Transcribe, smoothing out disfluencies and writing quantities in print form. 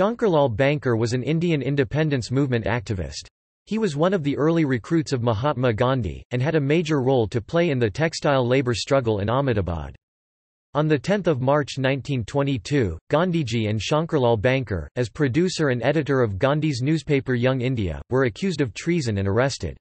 Shankarlal Banker was an Indian independence movement activist. He was one of the early recruits of Mahatma Gandhi, and had a major role to play in the textile labour struggle in Ahmedabad. On 10 March 1922, Gandhiji and Shankarlal Banker, as producer and editor of Gandhi's newspaper Young India, were accused of treason and arrested.